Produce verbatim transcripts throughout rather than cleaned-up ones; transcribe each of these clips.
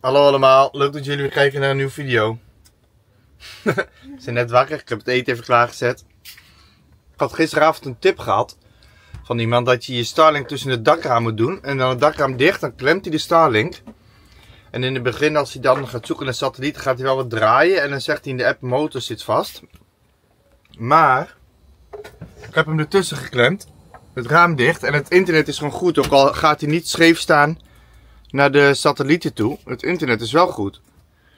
Hallo allemaal, leuk dat jullie weer kijken naar een nieuwe video. Ik ben net wakker, ik heb het eten even klaargezet. Ik had gisteravond een tip gehad van iemand dat je je Starlink tussen het dakraam moet doen. En dan het dakraam dicht, dan klemt hij de Starlink. En in het begin, als hij dan gaat zoeken naar satelliet, gaat hij wel wat draaien. En dan zegt hij in de app, motor zit vast. Maar, ik heb hem ertussen geklemd. Het raam dicht en het internet is gewoon goed, ook al gaat hij niet scheef staan naar de satellieten toe. Het internet is wel goed.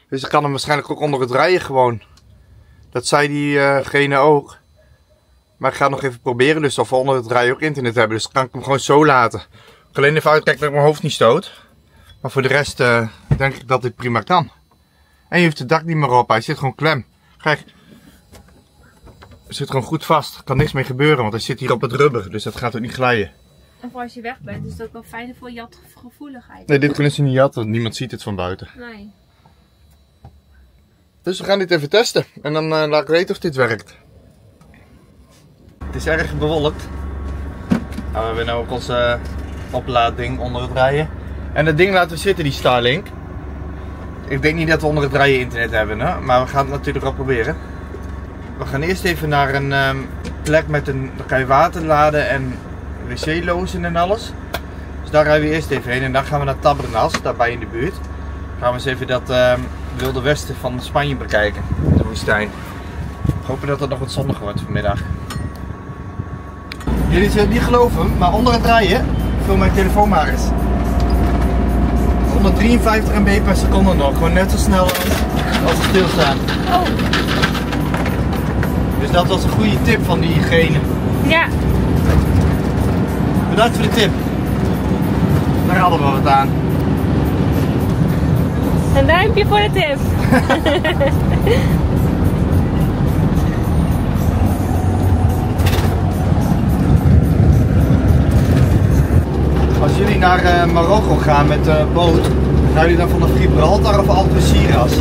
Dus ik kan hem waarschijnlijk ook onder het rijden gewoon. Dat zei diegene ook. Maar ik ga het nog even proberen dus of we onder het rijden ook internet hebben. Dus kan ik hem gewoon zo laten. Ik alleen even uitkijken dat ik mijn hoofd niet stoot. Maar voor de rest uh, denk ik dat dit prima kan. En je hoeft het dak niet meer op. Hij zit gewoon klem. Kijk. Hij zit gewoon goed vast. Er kan niks mee gebeuren, want hij zit hier op het rubber. Dus dat gaat ook niet glijden. En voor als je weg bent, is het ook wel fijner voor jatgevoeligheid. Nee, dit kunnen ze niet jatten, want niemand ziet het van buiten. Nee. Dus we gaan dit even testen. En dan uh, laat ik weten of dit werkt. Het is erg bewolkt. Nou, we hebben nu ook ons uh, oplaadding onder het rijden. En dat ding laten we zitten, die Starlink. Ik denk niet dat we onder het rijden internet hebben, hè? Maar we gaan het natuurlijk wel proberen. We gaan eerst even naar een um, plek met een... Dan kan je water laden en... wc-lozen en alles. Dus daar rijden we eerst even heen en dan gaan we naar Tabernas, daarbij in de buurt. Dan gaan we eens even dat uh, wilde westen van Spanje bekijken, de woestijn. Ik hoop dat het nog wat zonniger wordt vanmiddag. Jullie zullen het niet geloven, maar onder het rijden, vul mijn telefoon maar eens. honderddrieënvijftig mbps per seconde nog, gewoon net zo snel als we stilstaan. Oh. Dus dat was een goede tip van diegene. Ja. Bedankt voor de tip. Daar hadden we wat aan. Een duimpje voor de tip. Als jullie naar uh, Marokko gaan met de uh, boot, gaan jullie dan vanaf Gibraltar of Algeciras?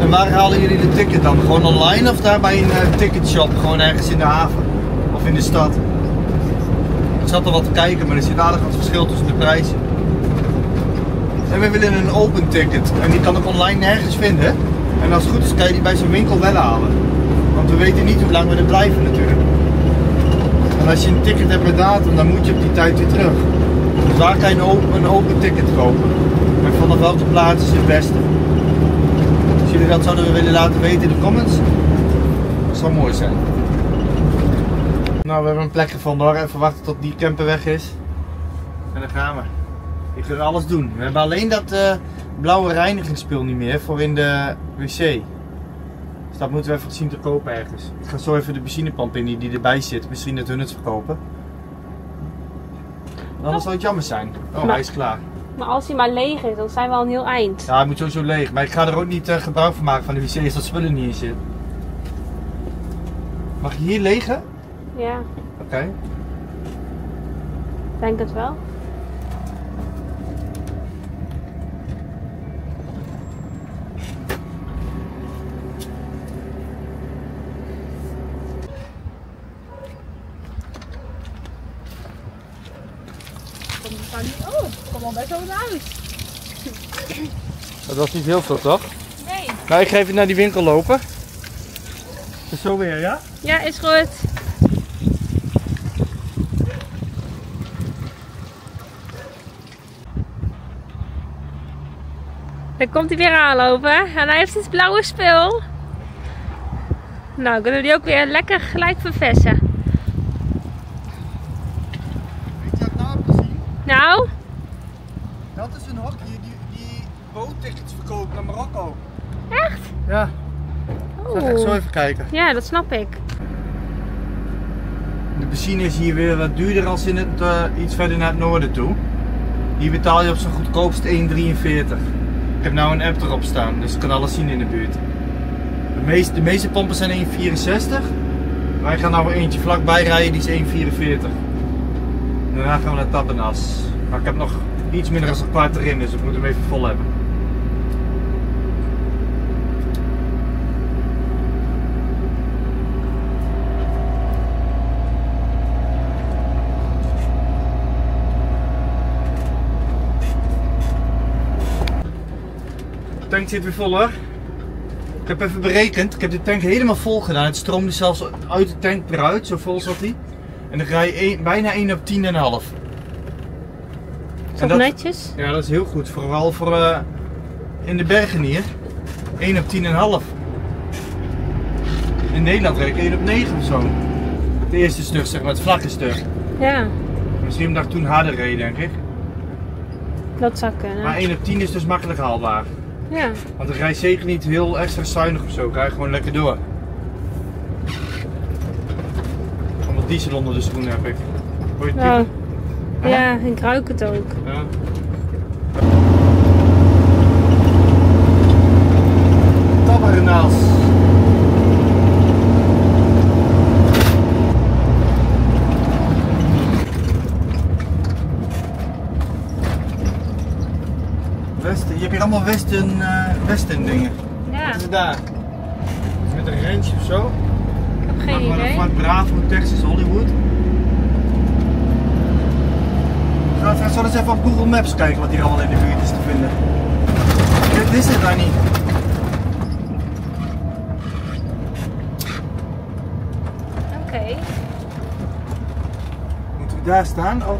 En waar halen jullie de ticket dan? Gewoon online of daar bij een uh, ticketshop? Gewoon ergens in de haven of in de stad? Ik zat al wat te kijken, maar er zit aardig wat verschil tussen de prijzen. En we willen een open ticket en die kan ik online nergens vinden. En als het goed is kan je die bij zo'n winkel wel halen. Want we weten niet hoe lang we er blijven natuurlijk. En als je een ticket hebt met datum, dan moet je op die tijd weer terug. Dus waar kan je een open, een open ticket kopen? En vanaf welke plaats is het beste? Als jullie dat zouden willen laten weten in de comments, dat zou mooi zijn. Nou, we hebben een plek gevonden hoor. Even wachten tot die camper weg is. En dan gaan we. Ik wil alles doen. We hebben alleen dat uh, blauwe reinigingspul niet meer voor in de wc. Dus dat moeten we even zien te kopen ergens. Ik ga zo even de benzinepomp in die, die erbij zit. Misschien dat hun het verkopen. Anders oh. zou het jammer zijn. Oh, maar, hij is klaar. Maar als hij maar leeg is, dan zijn we al een heel eind. Ja, hij moet sowieso leeg. Maar ik ga er ook niet uh, gebruik van maken van de wc's dat spullen niet in zit. Mag je hier liggen? Ja. Oké. Okay. Ik denk het wel. Oh, ik kom al best wel wat uit. Dat was niet heel veel, toch? Nee. Nou, ik ga even naar die winkel lopen. Dus zo weer, ja? Ja, is goed. Dan komt hij weer aanlopen en hij heeft het blauwe spul. Nou, kunnen we die ook weer lekker gelijk verversen. Weet je wat nou heb gezien? Nou? Dat is een hokje die, die boottickets verkoopt naar Marokko. Echt? Ja. Oh. Ik ga echt zo even kijken. Ja, dat snap ik. De benzine is hier weer wat duurder als in het, uh, iets verder naar het noorden toe. Hier betaal je op zijn goedkoopst één drieënveertig. Ik heb nu een app erop staan, dus ik kan alles zien in de buurt. De meeste, de meeste pompen zijn één vierenzestig. Wij gaan nou eentje vlakbij rijden, die is één vierenveertig. Daarna gaan we naar Tabernas. Maar ik heb nog iets minder dan een kwart erin, dus ik moet hem even vol hebben. tank zit weer vol, hoor. Ik heb even berekend, ik heb de tank helemaal vol gedaan. Het stroomde zelfs uit de tank eruit, zo vol zat hij. En dan ga je een, bijna één op tien komma vijf. Is dat netjes? Ja, dat is heel goed. Vooral voor uh, in de bergen hier. één op tien komma vijf. In Nederland rijd ik één op negen of zo. Het eerste stuk, zeg maar, het vlakke stuk. Ja. Misschien omdat ik toen harder reed, denk ik. Dat zou kunnen. Maar één op tien is dus makkelijk haalbaar. Ja. Want het rijdt zeker niet heel extra zuinig of zo. Ik rijd gewoon lekker door. Omdat diesel onder de schoenen heb ik. Hoor je het piepen? Oh. Ja, en ik ruik het ook. Ja. Tabernas. Westen. Je hebt hier allemaal westen, uh, westen dingen. Ja. Wat is daar? Met een ranch of zo? Ik heb geen idee. Van Fort Bravo, Texas Hollywood. Zullen we eens even op Google Maps kijken wat hier allemaal in de buurt is te vinden. Dit is het daar niet. Oké. Okay. Moeten we daar staan of?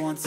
Once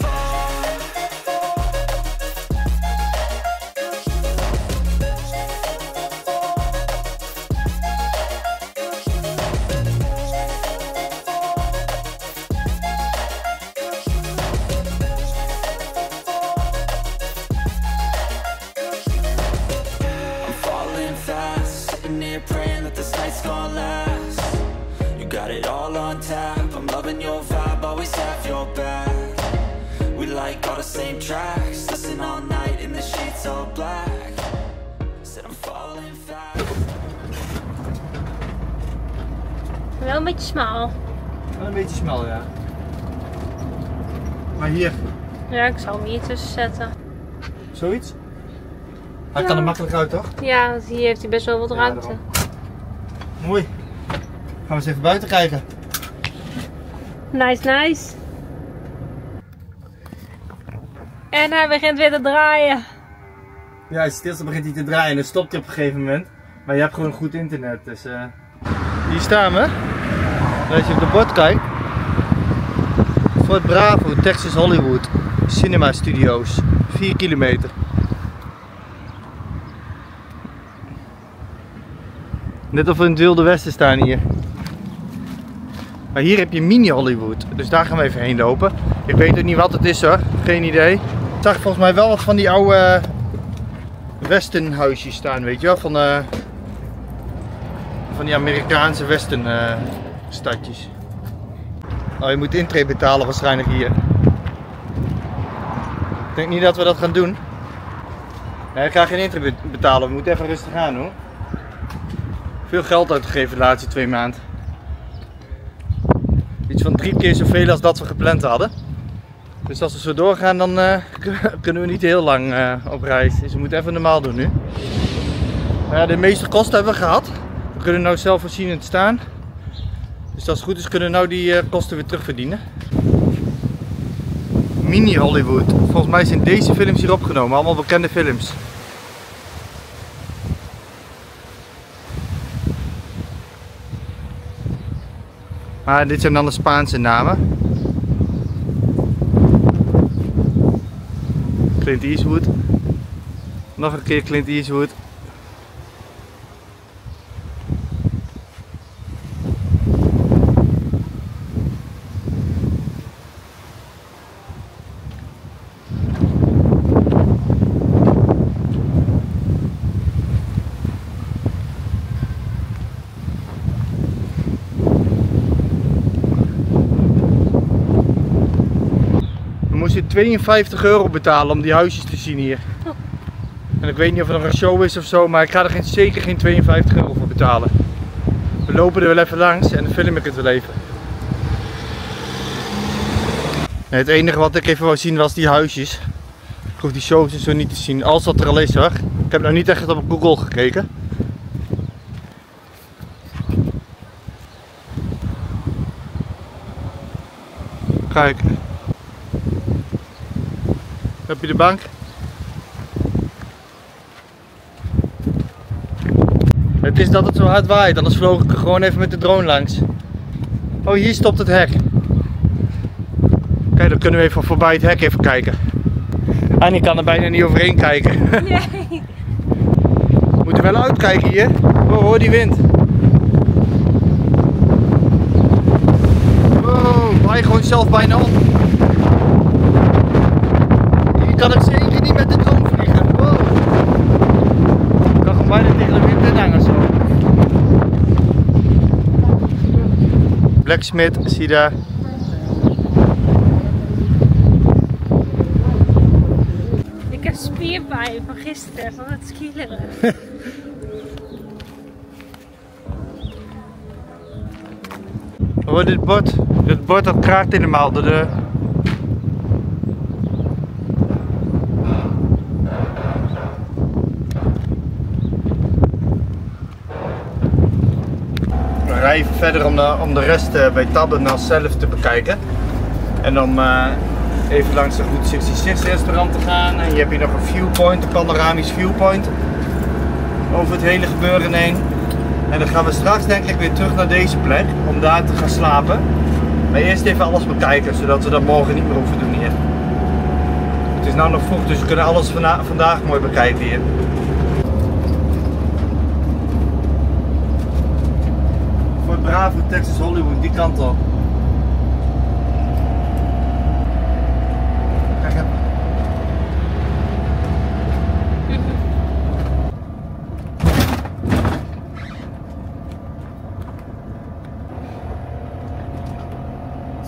fall. Wel een beetje smal. Wel een beetje smal, ja. Maar hier. Ja, ik zal hem hier tussen zetten. Zoiets? Hij ja. Kan er makkelijk uit, toch? Ja, want hier heeft hij best wel wat ja, ruimte. Daarom. Mooi. Gaan we eens even buiten kijken. Nice, nice. En hij begint weer te draaien. Ja, als je stil begint hij te draaien en dan stopt hij op een gegeven moment. Maar je hebt gewoon goed internet, dus... Uh... Hier staan we. Als je op de bord kijkt. Fort Bravo, Texas Hollywood. Cinema Studios. vier kilometer. Net of we in het Wilde Westen staan hier. Maar hier heb je Mini Hollywood. Dus daar gaan we even heen lopen. Ik weet ook niet wat het is, hoor. Geen idee. Ik zag volgens mij wel wat van die oude westenhuisjes staan, weet je wel. Van, uh... Van die Amerikaanse westen uh, stadjes. Oh, je moet intree betalen waarschijnlijk hier. Ik denk niet dat we dat gaan doen. Nee, ik ga geen intree betalen. We moeten even rustig aan, hoor. Veel geld uitgegeven de laatste twee maanden. Iets van drie keer zoveel als dat we gepland hadden. Dus als we zo doorgaan, dan uh, kunnen we niet heel lang uh, op reis. Dus we moeten even normaal doen nu. Uh, de meeste kosten hebben we gehad. We kunnen nou zelfvoorzienend staan, dus als het goed is kunnen we nou die kosten weer terugverdienen. Mini Hollywood, volgens mij zijn deze films hier opgenomen, allemaal bekende films. Maar dit zijn dan de Spaanse namen. Clint Eastwood, nog een keer Clint Eastwood. moest je tweeënvijftig euro betalen om die huisjes te zien hier. En ik weet niet of het nog een show is of zo, maar ik ga er geen, zeker geen tweeënvijftig euro voor betalen. We lopen er wel even langs en dan film ik het wel even. En het enige wat ik even wou zien was die huisjes. Ik hoef die shows en zo niet te zien, als dat er al is hoor. Ik heb nou niet echt op Google gekeken. Kijk. Heb je de bank? Het is dat het zo hard waait, anders vloog ik er gewoon even met de drone langs. Oh, hier stopt het hek. Kijk, dan kunnen we even voorbij het hek even kijken. Annie kan er bijna niet overheen kijken. Nee. We moeten wel uitkijken hier. Oh, hoor die wind. Oh, waai gewoon zelf bijna op. Je kan het zeker niet met de drone vliegen. Wow. Ik kan gewoon bijna tegen de wind in hangen zo. Blacksmith, zie daar. Spierpijn van gisteren, van het skielen. Oh, dit bord, dit bord dat kraakt helemaal door de... We rijden even verder om de, om de rest uh, bij Tabernas zelf te bekijken. En om... Uh... even langs de Route zesenzestig restaurant te gaan en je hebt hier nog een viewpoint, een panoramisch viewpoint over het hele gebeuren heen. En dan gaan we straks denk ik weer terug naar deze plek om daar te gaan slapen. Maar eerst even alles bekijken, zodat we dat morgen niet meer hoeven doen hier. Het is nou nog vroeg, dus we kunnen alles vandaag mooi bekijken hier. Fort Bravo, Texas Hollywood, die kant op.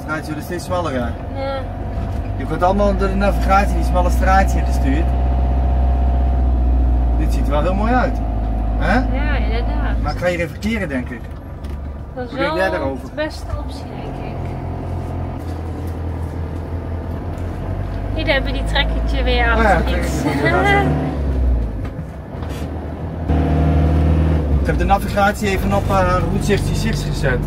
Straatjes zullen steeds smaller gaan. Ja. Je komt allemaal door de navigatie die smalle straatjes in te sturen. Dit ziet er wel heel mooi uit. Hè? Ja, inderdaad. Maar ik ga hier even keren denk ik. Dat is wel de beste optie denk ik. Hier, daar hebben we die trekkertje weer af. Ja, ja, ik heb de navigatie even op uh, Route zesenzestig gezet.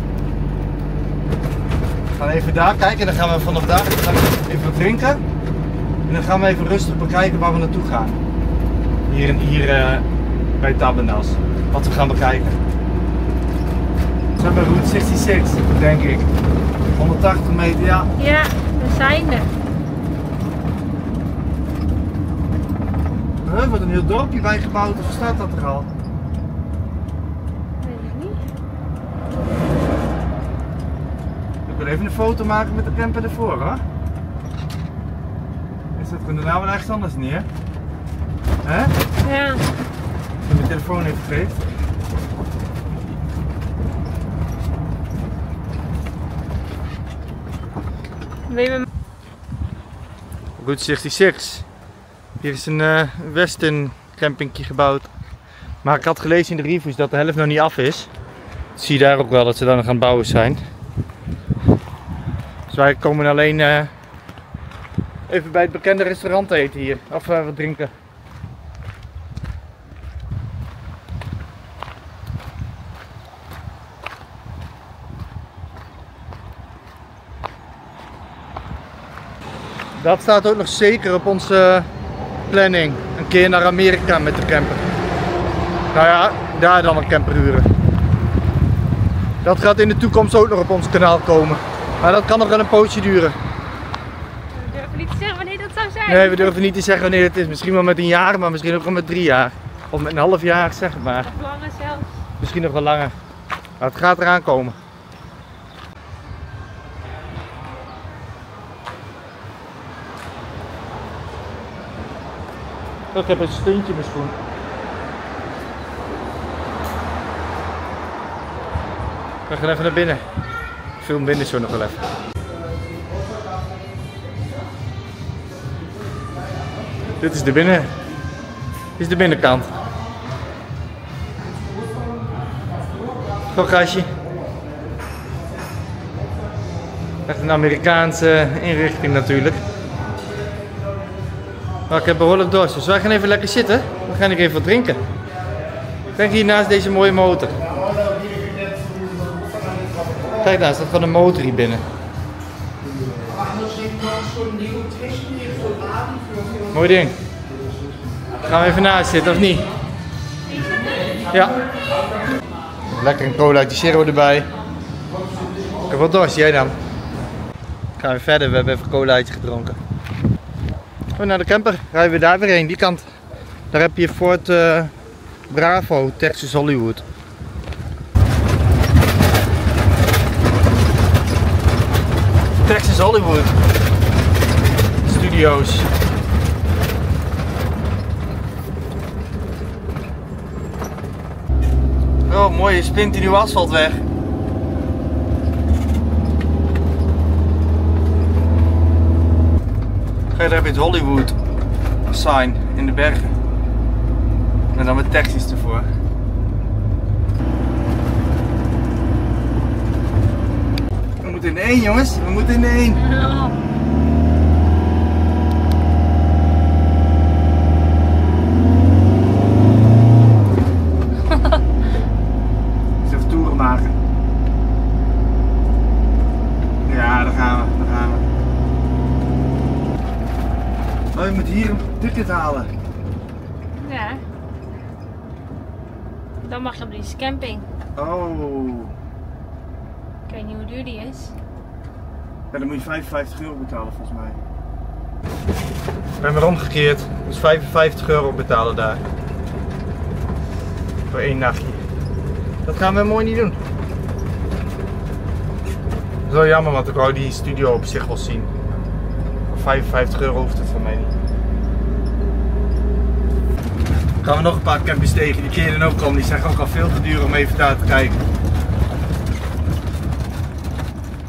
We gaan even daar kijken en dan gaan we vanaf daar even drinken. En dan gaan we even rustig bekijken waar we naartoe gaan. Hier, en hier uh, bij Tabernas. Wat we gaan bekijken. We zijn bij Route zesenzestig, denk ik. honderdtachtig meter, ja. Ja, we zijn er. Er wordt een heel dorpje bijgebouwd, of staat dat er al? Weet ik niet. Ik wil even een foto maken met de camper ervoor hoor. Is dat er nou wel ergens anders neer? Hè? Ja. Ik mijn telefoon even geeft. Route zesenzestig. Hier is een uh, western campingje gebouwd. Maar ik had gelezen in de reviews dat de helft nog niet af is. Dat zie je daar ook wel dat ze dan nog aan het bouwen zijn. Dus wij komen alleen uh, even bij het bekende restaurant eten hier. Of uh, wat drinken. Dat staat ook nog zeker op onze... Uh, planning, een keer naar Amerika met de camper. Nou ja, daar dan een camperhuren. Dat gaat in de toekomst ook nog op ons kanaal komen. Maar dat kan nog wel een poosje duren. We durven niet te zeggen wanneer dat zou zijn. Nee, we durven niet te zeggen wanneer het is. Misschien wel met een jaar, maar misschien ook wel met drie jaar. Of met een half jaar, zeg maar. Of langer zelfs. Misschien nog wel langer. Maar het gaat eraan komen. Ik heb een stuntje in mijn schoen. We gaan even naar binnen. Ik film binnen zo nog wel even. Dit is de, binnen, dit is de binnenkant. Bagage. Echt een Amerikaanse inrichting natuurlijk. Maar ik heb behoorlijk dorst, dus wij gaan even lekker zitten. We gaan even wat drinken. Kijk hier naast deze mooie motor. Kijk daar, staat gewoon een motor hier binnen. Mooi ding. Gaan we even naast zitten, of niet? Ja. Lekker een cola uit de zero erbij. Ik heb wel dorst, jij dan? Gaan we verder, we hebben even een colaatje gedronken. We naar de camper, rijden we daar weer heen, die kant. Daar heb je Fort uh, Bravo, Texas Hollywood. Texas Hollywood Studios. Oh, mooie splinternieuw asfaltweg. Daar heb je het Hollywood sign in de bergen. En dan met Texas ervoor. We moeten in de één, jongens, we moeten in de één. Ja. Je moet hier een ticket halen. Ja. Dan mag je op deze camping. Oh. Ik weet niet hoe duur die is. Ja, dan moet je vijfenvijftig euro betalen volgens mij. Ik ben weer omgekeerd. Ik moest vijfenvijftig euro betalen daar. Voor één nachtje. Dat gaan we mooi niet doen. Dat is wel jammer, want ik wou die studio op zich wel zien. vijfenvijftig euro hoeft het van mij niet. Gaan we nog een paar campings tegen, die keren ook komen, die zijn ook al veel te duur om even daar te kijken.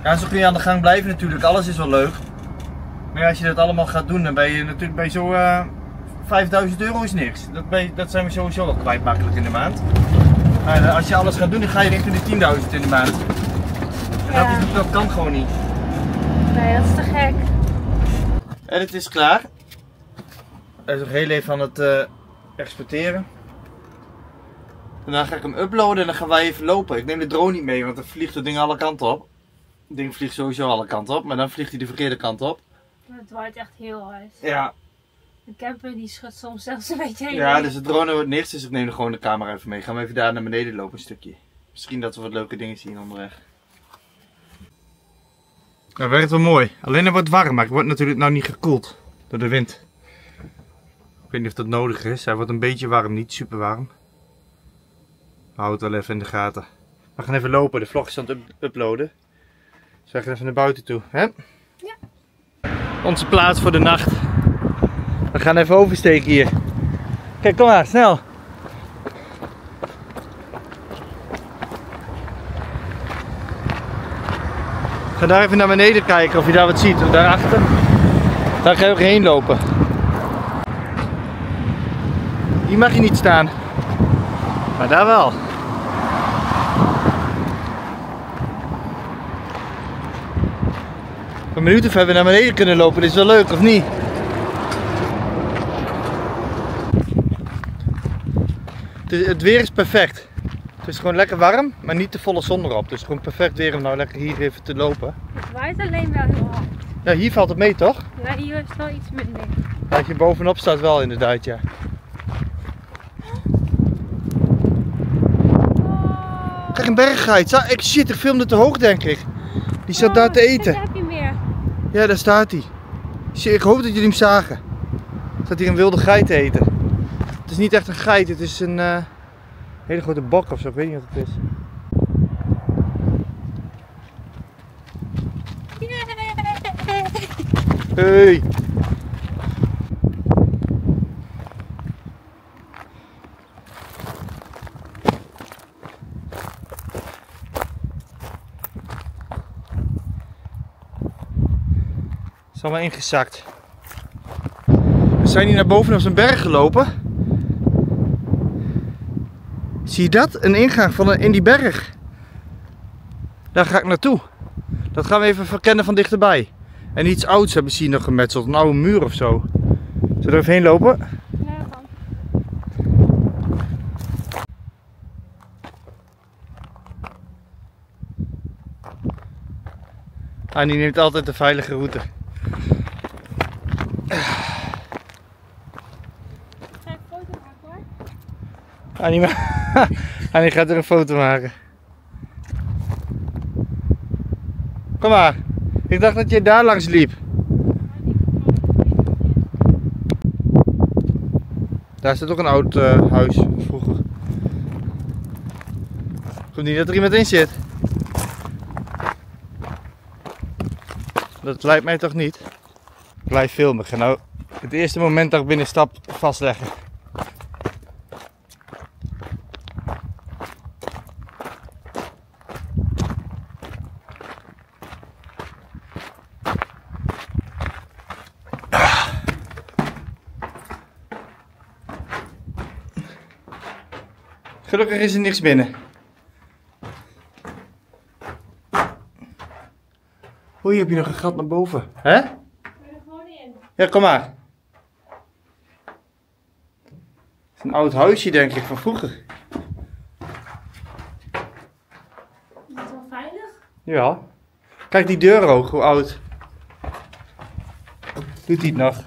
Ja, zo kun je aan de gang blijven natuurlijk, alles is wel leuk. Maar ja, als je dat allemaal gaat doen, dan ben je natuurlijk bij zo'n uh, vijfduizend euro is niks. Dat, ben je, dat zijn we sowieso al kwijt makkelijk in de maand. Maar uh, als je alles gaat doen, dan ga je richting de tienduizend in de maand. En ja. dat, is, dat kan gewoon niet. Nee, dat is te gek. En het is klaar. Hij is nog heel even aan het uh, exporteren. Daarna ga ik hem uploaden en dan gaan wij even lopen. Ik neem de drone niet mee, want dan vliegt het ding alle kanten op. Het ding vliegt sowieso alle kanten op, maar dan vliegt hij de verkeerde kant op. Het waait echt heel hard. Ja. De camper die schudt soms zelfs een beetje heen. Ja, dus de drone wordt niks, dus ik neem er gewoon de camera even mee. Gaan we even daar naar beneden lopen een stukje. Misschien dat we wat leuke dingen zien onderweg. Dat werkt wel mooi. Alleen het wordt warm, maar het wordt natuurlijk nou niet gekoeld door de wind. Ik weet niet of dat nodig is. Hij wordt een beetje warm, niet super warm. Hou het wel even in de gaten. We gaan even lopen, de vlog is aan het up uploaden. Dus we gaan even naar buiten toe, hè? Ja. Onze plaats voor de nacht. We gaan even oversteken hier. Kijk, kom maar, snel. Ga daar even naar beneden kijken of je daar wat ziet, of daarachter. Daar ga je ook heen lopen. Hier mag je niet staan. Maar daar wel. Een minuut of hebben we naar beneden kunnen lopen, dat is wel leuk, of niet? Het weer is perfect. Het is gewoon lekker warm, maar niet de volle zon erop. Dus gewoon perfect weer om nou lekker hier even te lopen. Het waait alleen wel heel hard. Ja, hier valt het mee toch? Ja, hier is het wel iets minder. Als je bovenop staat wel inderdaad, ja. Oh. Kijk, een berggeit. Ik shit, ik filmde te hoog denk ik. Die zat oh, daar te eten. Daar heb je meer. Ja, daar staat hij. Ik hoop dat jullie hem zagen. Er staat hier een wilde geit te eten. Het is niet echt een geit, het is een... Uh... Een hele grote bok ofzo, ik weet niet wat het is. Hey! Het is allemaal ingezakt. We zijn hier naar boven op zijn berg gelopen. Zie je dat? Een ingang van een, in die berg. Daar ga ik naartoe. Dat gaan we even verkennen van dichterbij. En iets ouds hebben ze hier nog gemetseld. Een oude muur of zo. Zullen we er even heen lopen? Ja, dan. Ah, die neemt altijd de veilige route. Annie gaat er een foto maken. Kom maar. Ik dacht dat je daar langs liep. Daar staat ook een oud uh, huis van vroeger. Ik hoop niet dat er iemand in zit. Dat lijkt mij toch niet. Ik blijf filmen. Ik ga nou het eerste moment dat ik binnen stap vastleggen. Gelukkig is er niks binnen. Oei, heb je nog een gat naar boven? Hè? Ik ben er gewoon in. Ja, kom maar. Het is een oud huisje, denk ik, van vroeger. Is het wel veilig? Ja. Kijk die deur ook, hoe oud. Doet hij het nog?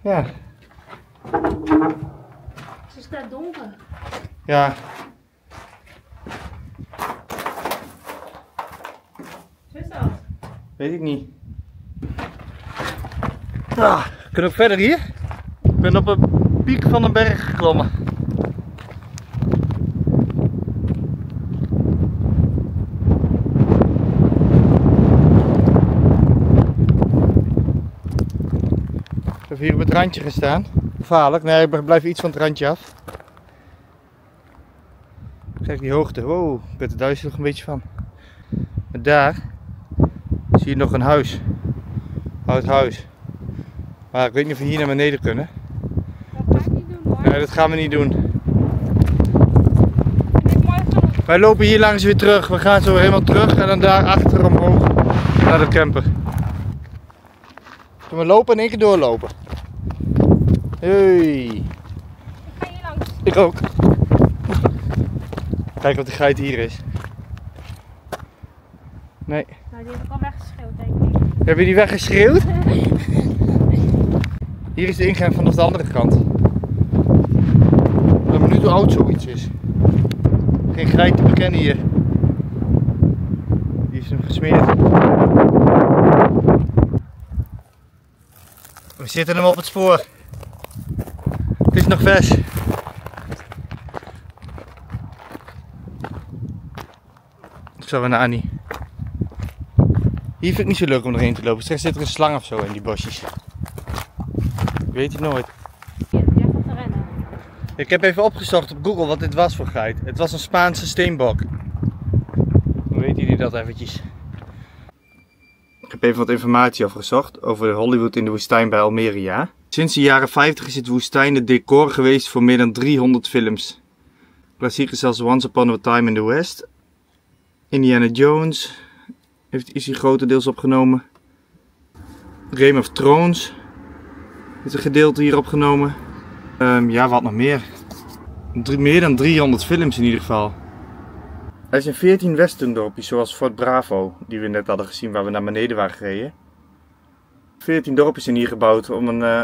Ja. Ze staat donker. Ja. Zo is dat? Weet ik niet. Ah, kunnen we verder hier? Ik ben op een piek van een berg geklommen. Ik heb hier op het randje gestaan. Gevaarlijk. Nee, ik blijf iets van het randje af. Kijk die hoogte. Wow, ik ben er duizelig een beetje van. En daar zie je nog een huis. Oud huis. Maar ik weet niet of we hier naar beneden kunnen. Dat ga ik niet doen hoor. Nee, dat gaan we niet doen. Wij lopen hier langs weer terug. We gaan zo weer helemaal terug en dan daar achter omhoog naar de camper. Kunnen we lopen en één keer doorlopen? Hey. Ik ga hier langs. Ik ook. Kijk wat de geit hier is. Nee. Nou, die heb ik al weggeschreeuwd, denk ik. Heb je die weggeschreeuwd? Hier is de ingang vanaf de andere kant. Ik ben benieuwd hoe oud zoiets is. Geen geit te bekennen hier. Die is hem gesmeerd. We zitten hem op het spoor. Het is nog vers. Of zo, we naar Annie. Hier vind ik niet zo leuk om erheen te lopen. Straks zit er een slang of zo in die bosjes. Ik weet het nooit. Ja, jij gaat er rennen. Ik heb even opgezocht op Google wat dit was voor geit. Het was een Spaanse steenbok. Hoe weten jullie dat eventjes? Ik heb even wat informatie opgezocht over Hollywood in de woestijn bij Almeria. Sinds de jaren vijftig is het woestijn het decor geweest voor meer dan driehonderd films. Klassiekers als Once Upon a Time in the West, Indiana Jones heeft, is hier grotendeels opgenomen. Game of Thrones is een gedeelte hier opgenomen. Um, ja, wat nog meer. Drie, meer dan driehonderd films in ieder geval. Er zijn veertien westerndorpjes zoals Fort Bravo, die we net hadden gezien waar we naar beneden waren gereden. veertien dorpjes zijn hier gebouwd om een... Uh,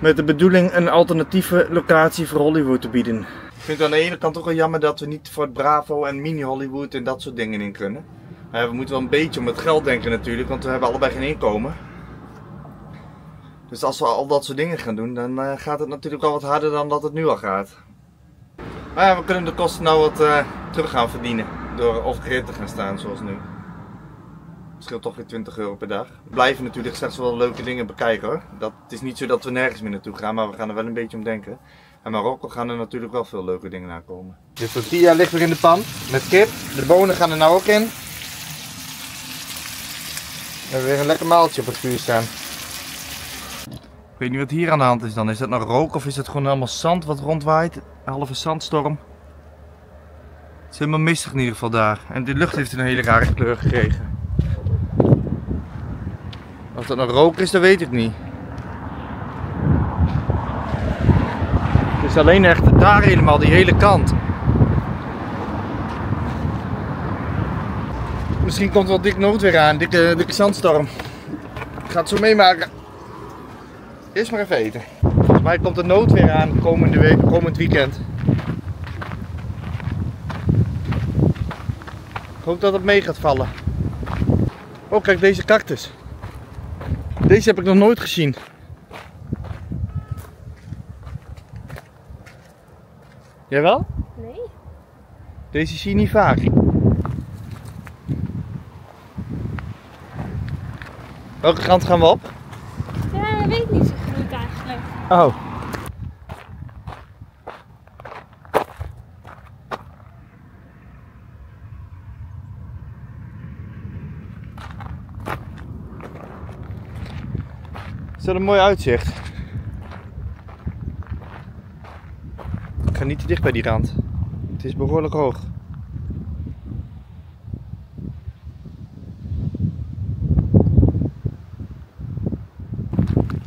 met de bedoeling een alternatieve locatie voor Hollywood te bieden. Ik vind het aan de ene kant ook wel jammer dat we niet voor het Bravo en Mini Hollywood en dat soort dingen in kunnen. Maar we moeten wel een beetje om het geld denken natuurlijk, want we hebben allebei geen inkomen. Dus als we al dat soort dingen gaan doen, dan uh, gaat het natuurlijk al wat harder dan dat het nu al gaat. Maar ja, we kunnen de kosten nou wat uh, terug gaan verdienen door off-grid te gaan staan zoals nu. Het scheelt toch weer twintig euro per dag. We blijven natuurlijk straks wel leuke dingen bekijken hoor. Dat, het is niet zo dat we nergens meer naartoe gaan, maar we gaan er wel een beetje om denken. En Marokko gaan er natuurlijk wel veel leuke dingen aan komen. De tortilla ligt weer in de pan met kip. De bonen gaan er nou ook in. We hebben weer een lekker maaltje op het vuur staan. Ik weet niet wat hier aan de hand is dan. Is dat nou rook of is het gewoon helemaal zand wat rondwaait? Een halve zandstorm. Het is helemaal mistig in ieder geval daar. En de lucht heeft een hele rare kleur gekregen. Of dat nou rook is, dat weet ik niet. Het is alleen echt daar helemaal, die hele kant. Misschien komt wel dik nood weer aan, dikke, dikke zandstorm. Ik ga het zo meemaken. Eerst maar even eten. Volgens mij komt de nood weer aan komende week, komend weekend. Ik hoop dat het mee gaat vallen. Oh, kijk deze cactus. Deze heb ik nog nooit gezien. Jij wel? Nee. Deze zie je niet vaak. Welke kant gaan we op? Ja, dat weet ik niet zo goed eigenlijk. Oh. Is dat een mooi uitzicht? Ik ga niet te dicht bij die rand. Het is behoorlijk hoog.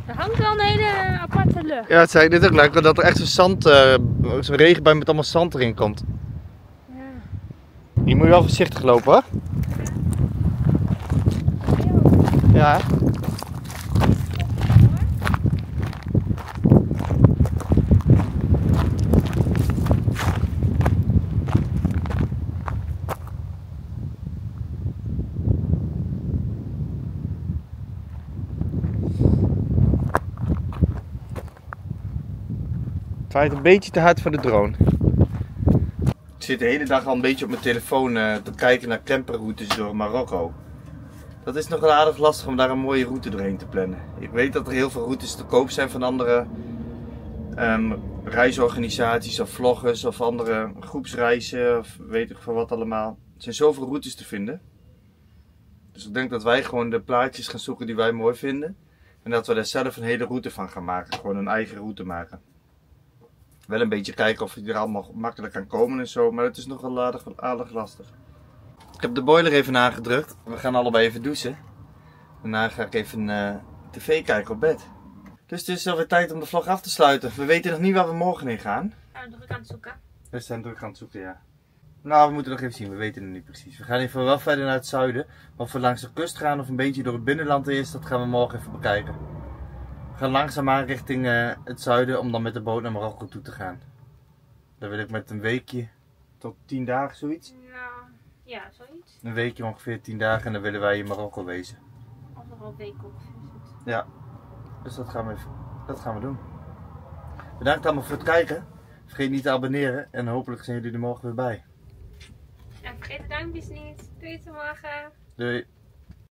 Er hangt wel een hele aparte lucht. Ja, het zei dit ook lekker dat er echt zo'n zand, uh, zo'n regenbui met allemaal zand erin komt. Ja. Hier moet je wel voorzichtig lopen hoor. Ja. Ja. Het waait een beetje te hard voor de drone. Ik zit de hele dag al een beetje op mijn telefoon uh, te kijken naar camperroutes door Marokko. Dat is nog wel aardig lastig om daar een mooie route doorheen te plannen. Ik weet dat er heel veel routes te koop zijn van andere um, reisorganisaties of vloggers of andere groepsreizen of weet ik van wat allemaal. Er zijn zoveel routes te vinden. Dus ik denk dat wij gewoon de plaatjes gaan zoeken die wij mooi vinden. En dat we daar zelf een hele route van gaan maken. Gewoon een eigen route maken. Wel een beetje kijken of je er allemaal makkelijk aan komen en zo, maar het is nogal aardig, aardig lastig. Ik heb de boiler even aangedrukt. We gaan allebei even douchen. Daarna ga ik even uh, tv kijken op bed. Dus het is alweer tijd om de vlog af te sluiten. We weten nog niet waar we morgen heen gaan. Ja, druk aan het zoeken. We zijn druk aan het zoeken, ja. Nou, we moeten nog even zien. We weten het niet precies. We gaan even wel verder naar het zuiden. Of we langs de kust gaan of een beetje door het binnenland eerst, dat gaan we morgen even bekijken. We gaan langzaamaan richting uh, het zuiden om dan met de boot naar Marokko toe te gaan. Daar wil ik met een weekje tot tien dagen zoiets. Nou, ja, zoiets. Een weekje ongeveer tien dagen en dan willen wij in Marokko wezen. Of nog wel een week ongeveer. Ja, dus dat gaan, we even, dat gaan we doen. Bedankt allemaal voor het kijken. Vergeet niet te abonneren en hopelijk zijn jullie er morgen weer bij. En vergeet de duimpjes niet. Doei tot morgen. Doei.